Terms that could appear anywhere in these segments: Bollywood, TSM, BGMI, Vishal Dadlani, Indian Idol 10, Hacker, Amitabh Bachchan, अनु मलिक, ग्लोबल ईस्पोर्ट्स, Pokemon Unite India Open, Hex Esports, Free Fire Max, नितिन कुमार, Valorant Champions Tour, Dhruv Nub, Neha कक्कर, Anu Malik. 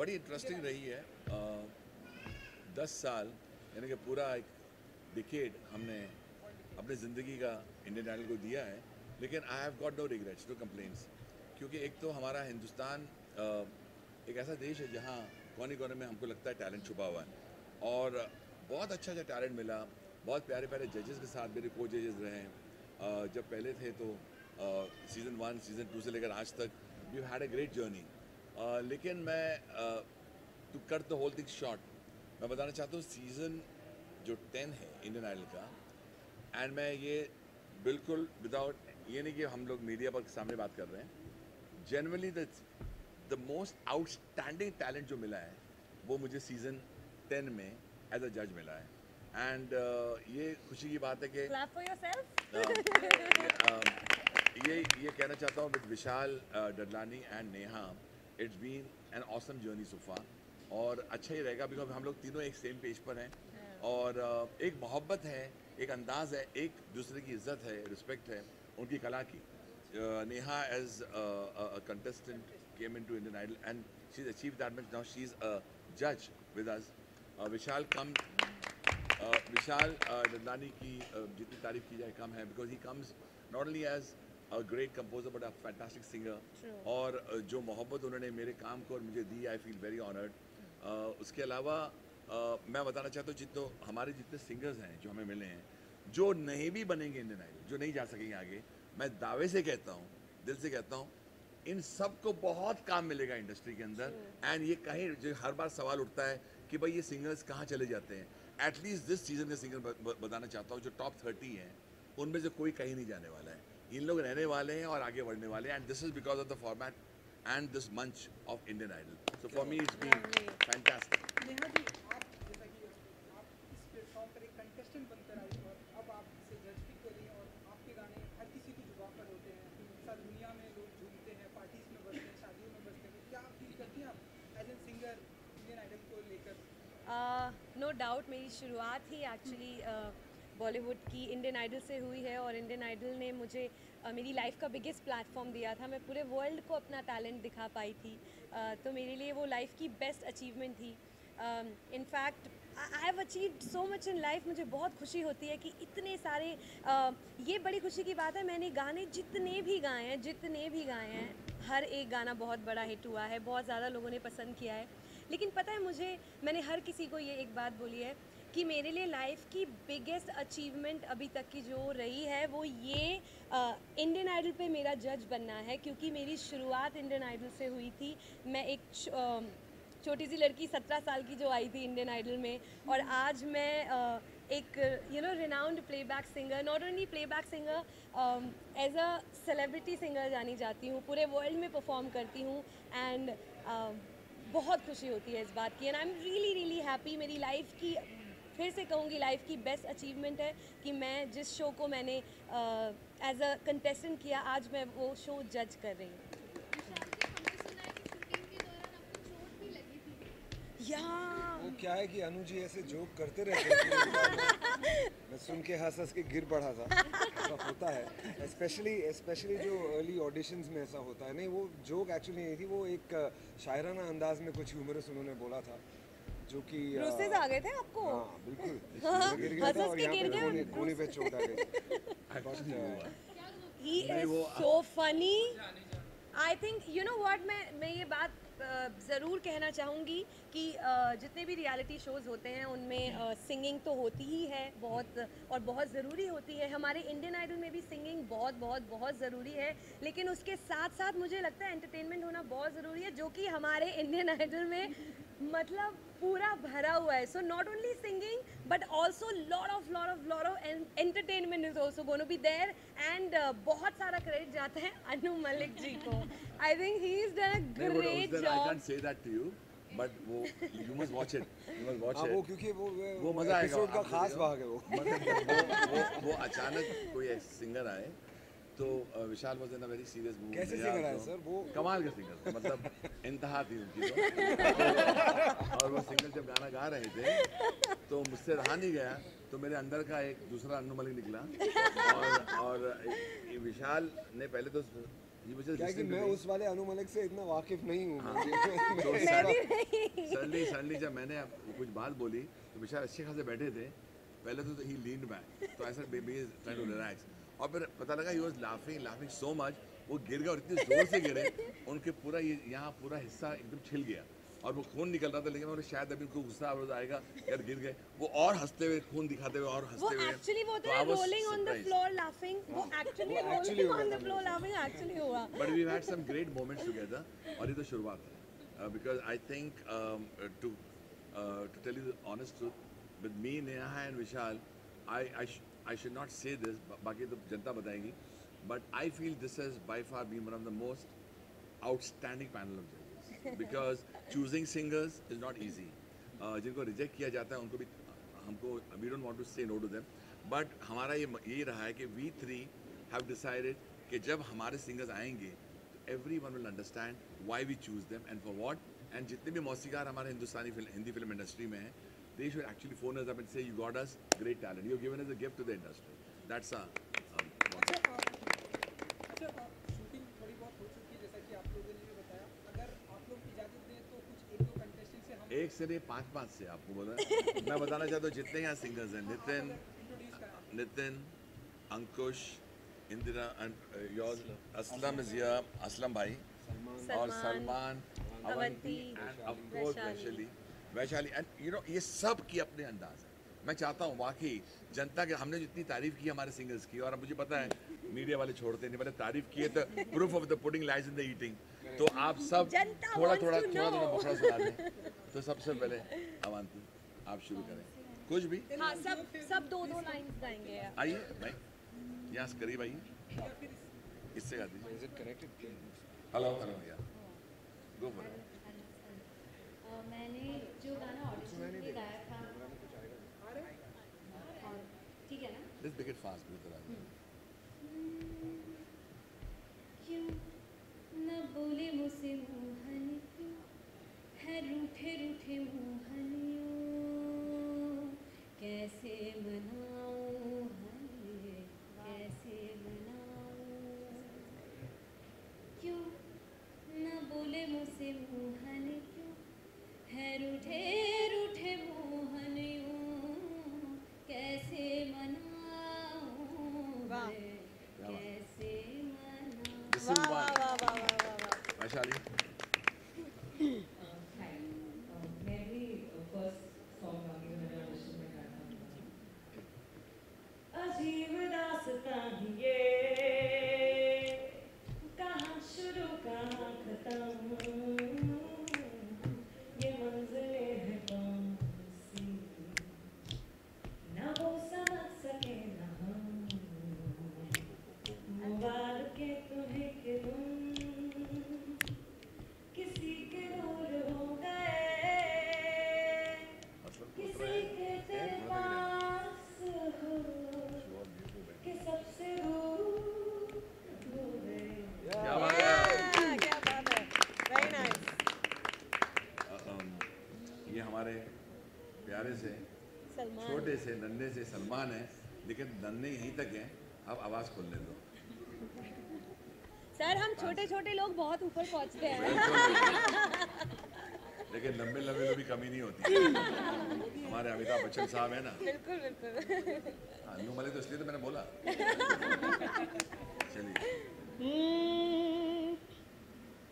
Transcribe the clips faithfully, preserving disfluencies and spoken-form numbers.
बड़ी इंटरेस्टिंग रही है। दस साल यानी कि पूरा एक डिकेड हमने अपने ज़िंदगी का इंडियन आइडल को दिया है, लेकिन I have got no regrets, no complaints, क्योंकि एक तो हमारा हिंदुस्तान एक ऐसा देश है जहाँ कोने कोने में हमको लगता है टैलेंट छुपा हुआ है, और बहुत अच्छा अच्छा टैलेंट मिला। बहुत प्यारे प्यारे जजेस के साथ मेरे को जजेस रहे हैं, जब पहले थे तो सीज़न वन सीज़न टू से लेकर आज तक you had a great journey. लेकिन मैं to cut the whole thing short, मैं बताना चाहता हूँ सीज़न जो टेन है इंडियन आइडल का, एंड मैं ये बिल्कुल विदाउट ये नहीं कि हम लोग मीडिया पर सामने बात कर रहे हैं, generally the the most outstanding talent जो मिला है वो मुझे सीज़न टेन में एज अ जज मिला है। एंड uh, ये खुशी की बात है कि Clap for yourself. uh, uh, ये ये कहना चाहता हूँ with Vishal Dadlani and Neha, it's been an awesome journey so far, और अच्छा ही रहेगा बिकॉज हम लोग तीनों एक सेम पेज पर हैं। yeah. और uh, एक मोहब्बत है, एक अंदाज़ है, एक दूसरे की इज्जत है, रिस्पेक्ट है उनकी कला की। uh, Neha as contestant came into Indian Idol and she's achieved that much. Now she's a judge with us. Uh, Vishal comes, uh, Vishal uh, Dadlani ki uh, jitni tareef ki jaye kam hai, because he comes not only as a great composer but a fantastic singer. True. और uh, जो मोहब्बत उन्होंने मेरे काम को और मुझे दी, I feel very honoured. Uh, उसके अलावा uh, मैं बताना चाहता हूँ जितने हमारे जितने सिंगर्स हैं जो हमें मिले हैं, जो नहीं भी बनेंगे Indian Idol, जो नहीं जा सकेंगे आगे, मैं दावे से कहता हूँ, दिल से कहता हूँ, इन सब को बहुत काम मिलेगा इंडस्ट्री के अंदर। एंड ये कहीं जो हर बार सवाल उठता है कि भाई ये सिंगर्स कहाँ चले जाते हैं, एटलीस्ट दिस सीजन के सिंगर बताना चाहता हूँ जो टॉप थर्टी हैं उनमें से कोई कहीं नहीं जाने वाला है, इन लोग रहने वाले हैं और आगे बढ़ने वाले हैं। And this is because of the format and this मंच of Indian Idol, so for me it's been fantastic. No doubt मेरी शुरुआत ही एक्चुअली बॉलीवुड की इंडियन आइडल से हुई है, और इंडियन आइडल ने मुझे uh, मेरी लाइफ का बिगेस्ट प्लेटफॉर्म दिया था। मैं पूरे वर्ल्ड को अपना टैलेंट दिखा पाई थी, uh, तो मेरे लिए वो लाइफ की बेस्ट अचीवमेंट थी। In fact I have achieved so much in life, मुझे बहुत खुशी होती है कि इतने सारे uh, ये बड़ी खुशी की बात है, मैंने गाने जितने भी गाए हैं जितने भी गाए हैं हर एक गाना बहुत बड़ा हिट हुआ है, बहुत ज़्यादा लोगों ने पसंद किया है। लेकिन पता है मुझे, मैंने हर किसी को ये एक बात बोली है कि मेरे लिए लाइफ की बिगेस्ट अचीवमेंट अभी तक की जो रही है वो ये इंडियन आइडल पे मेरा जज बनना है, क्योंकि मेरी शुरुआत इंडियन आइडल से हुई थी। मैं एक छोटी सी लड़की सत्रह साल की जो आई थी इंडियन आइडल में, और आज मैं आ, एक you know renowned playback singer, not only playback singer, as a celebrity singer जानी जाती हूँ, पूरे वर्ल्ड में परफॉर्म करती हूँ। एंड बहुत खुशी होती है इस बात की, and I am really really happy. मेरी लाइफ की, फिर से कहूँगी, लाइफ की बेस्ट अचीवमेंट है कि मैं जिस शो को मैंने एज अ कंटेस्टेंट किया, आज मैं वो शो जज कर रही हूँ। वो क्या है कि अनु जी ऐसे जोक करते रहते हैं, मैं सुन के हंस हंस के गिर पड़ा था। ऐसा होता है, स्पेशली स्पेशली जो अर्ली ऑडिशंस में ऐसा होता है। नहीं, वो जोक एक्चुअली नहीं थी, वो एक शायराना अंदाज में कुछ ह्यूमरस उन्होंने बोला था, जो कि ब्रूसेस आ गए थे आपको। हाँ बिल्कुल, हंस हंस के गिर गए, कोने पे चोट आ गई। He is so funny, I think you know what, मैं मैं ये बात Uh, ज़रूर कहना चाहूँगी कि uh, जितने भी रियलिटी शोज़ होते हैं उनमें सिंगिंग uh, तो होती ही है बहुत, और बहुत ज़रूरी होती है। हमारे इंडियन आइडल में भी सिंगिंग बहुत बहुत बहुत ज़रूरी है, लेकिन उसके साथ साथ मुझे लगता है एंटरटेनमेंट होना बहुत ज़रूरी है, जो कि हमारे इंडियन आइडल में मतलब पूरा भरा हुआ है। So not only singing but also lot of lot of lot of entertainment is also gonna be there. And बहुत सारा क्रेडिट जाता है अनु मलिक जी को, I think he is done a great job. I can't say that to you, but वो you must watch it, you must watch it. वो क्योंकि वो वो मजा आएगा, एपिसोड का खास भाग है वो। वो वो अचानक कोई सिंगर आए तो Vishal was in a very serious mood. कैसे सिंगर आए सर? वो कमाल का सिंगर, मतलब इंतहा थी उनकी, और वो सिंगर जब गाना गा रहे थे तो मुझसे रहा नहीं गया, तो मेरे अंदर का एक दूसरा अनु मलिक निकला, और और विशाल ने पहले तो क्योंकि मैं उस वाले अनु मलिक से इतना वाकिफ नहीं हूँ। सडनली सडनली जब मैंने कुछ बात बोली तो विशाल अच्छे खासे बैठे थे, पहले तो ही लीन बैक, तो I said baby is trying to relax, और फिर पता लगा he was laughing laughing so much, वो गिर गया और इतने जोर से गिरे उनके पूरा ये यहाँ पूरा हिस्सा एकदम छिल गया और वो खून निकल रहा था। लेकिन मैंने शायद अभी उनको गुस्सा आएगा यार गिर गए, वो और हंसते हुए खून दिखाते हुए और हंसते हुए, एक्चुअली वो तो rolling on the floor laughing, वो actually rolling on the floor laughing actually हुआ। But we had some great moments together और ये तो शुरुआत है, because I think to to tell you the honest truth with me, Neha and Vishal, I I I should not say this, बाकी तो जनता बताएगी, but I feel this has by far been one of the most outstanding panel of जजेस, because choosing singers is not easy. Uh, जिनको reject किया जाता है उनको भी हमको, we don't want to say no to them. But हमारा ये ये रहा है कि we three have decided कि जब हमारे singers आएंगे तो everyone will understand why we choose them and for what. And जितने भी मौसीकार हमारे हिंदुस्तानी हिंदी फिल्म इंडस्ट्री में हैं, they should actually phone us up and say you got us great talent. You have given us a gift to the industry. That's a एक से नहीं पाँच पाँच से आपको बोला मैं बताना चाहता हूँ जितने यहाँ सिंगर्स हैं, नितिन नितिन अंकुश इंदिरा योर असलम जिया असलम भाई और Salman Avanti and of course Vaishali Vaishali and you know ये सब की अपने अंदाज है। मैं चाहता हूँ वाकई जनता के, हमने जितनी तारीफ की हमारे सिंगर्स की, और मुझे पता है मीडिया वाले छोड़ते नहीं, मतलब तारीफ की है तो proof of the pudding lies in the eating, तो आप सब थोड़ा थोड़ा थोड़ा थोड़ा बकरा सुना दें। तो सबसे पहले अवंती आप शुरू करें कुछ भी। हाँ, सब सब दो दो लाइन्स गाएंगे। आइए भाई यहाँ से करीब आइए, इससे गा दीजिए। हेलो हेलो यार गो फॉर इट। मैंने जो गाना ऑडिशन में गाया था ठीक है ना, let's make it fast with that. क्यों न बोले मुझसे मोहन, क्यों है रूठे रूठे मोहनियों, कैसे मनाऊं हरे कैसे मनाऊं, क्यों न बोले मुझसे मोहन, क्यों है रूठे रूठे मोहनियों, कैसे मनाऊं। वाह वाह वाह वाह। वैशाली मैं भी फर्स्ट सॉन्ग गाने में ऑडिशन में गाया था। अजीब दास्तां ये कहाँ शुरू कहाँ खत्म, ये मंजिलें हैं कौन सी, ना वो समझ सके ना हम, मुबारक है तुम्हें कि तुम किसी के दूर हो गए, किसी के तेरे पास हो, कि सबसे दूर हो गए। क्या बात है, क्या बात है। Very nice. ये हमारे प्यारे से छोटे से नन्हे से सलमान है, लेकिन नन्हे यहीं तक हैं, अब आवाज़ खोलने दो। सर हम छोटे छोटे लोग बहुत ऊपर पहुंचते हैं, लेकिन लंबे लंबे में भी कमी नहीं होती। हमारे अमिताभ बच्चन साहब है ना, बिल्कुल बिल्कुल। अनु मलिक तो इसलिए तो मैंने बोला। चलिए।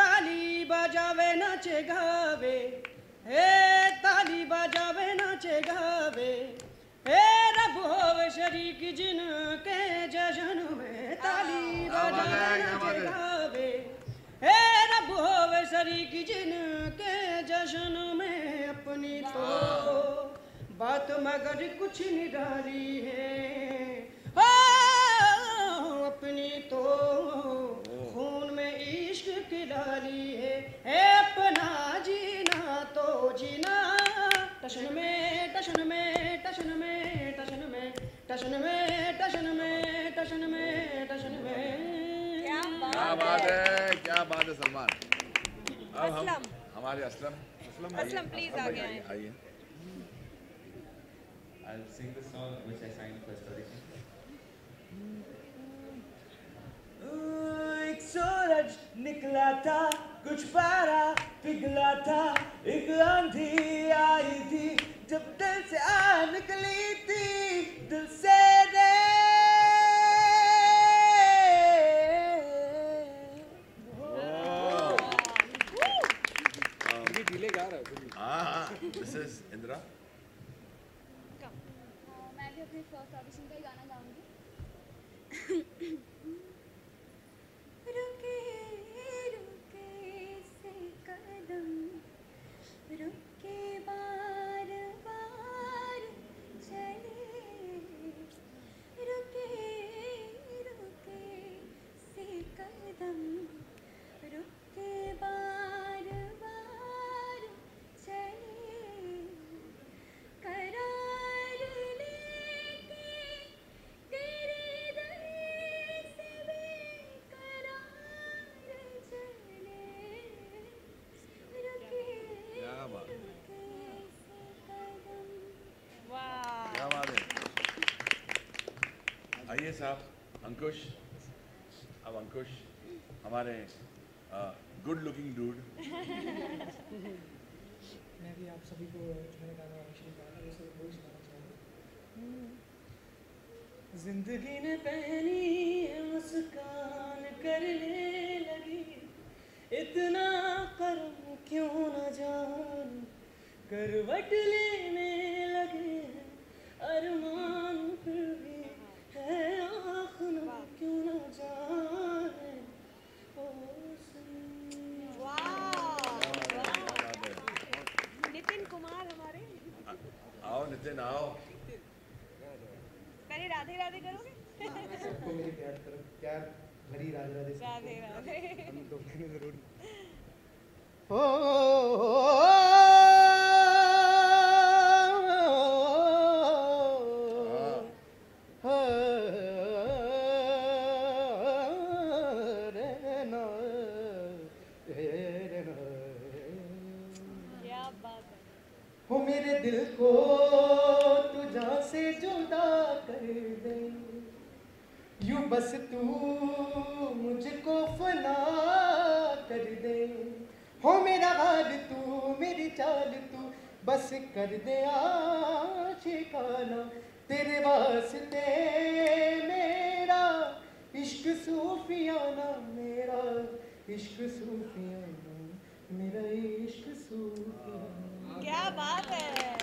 ताली बजावे नाचे गावे, हे ताली बजावे नाचे गावे, हे रब होवे शरीक जिनके जशन में, ताली बजावे नाचे गावे, हे रब होवे शरीक जिनके जशन में, अपनी तो बात मगर कुछ निराली है, अपनी तो खून में इश्क की डाली है, अपना जीना तो जीना टशन में टशन में टशन में टशन में टशन में टशन में टशन में टशन में। क्या बात है, क्या बात है सलमान। अब हम हमारे असलम असलम असलम प्लीज आ गए हैं। आइए। I'll sing the song which I sang first audition. एक सूरज निकला था, कुछ पारा पिघला था, एक आंधी आई थी, जब दिल से आ निकली थी, दिल से रे ढीले गा रहा है। This is Indira. मैं भी अपने फर्स्ट ऑडिशन का ही गाना गाऊंगी। रुके रुके से कदम, रुके बार बार चले, रुके रुके से कदम, रुके बार बार चले, करा आइए साहब अंकुश। अब अंकुश हमारे गुड लुकिंग डूड। मैं भी आप सभी को मेरे गाना एक्चुअली गाना ये सब बहुत सुनाना चाहूँगा। जिंदगी ने पहली मुस्कान करने लगी, इतना करूँ क्यों ना जान, करवट लेने लगे अरमान फिर भी है आँखों क्यों ना जाने। नितिन कुमार हमारे। आओ नितिन आओ। मैंने राधे राधे करोगे? सबको मेरी प्यार करो, प्यार भरी राधे राधे। राधे राधे। हम लोग कहने जरूर। हो बस तू मुझको फना कर दे, हो मेरा हाल तू मेरी चाल तू, बस कर दे आशिकाना, तेरे वास्ते मेरा इश्क सूफियाना, मेरा इश्क सूफियाना, मेरा इश्क सूफियाना। क्या बात है।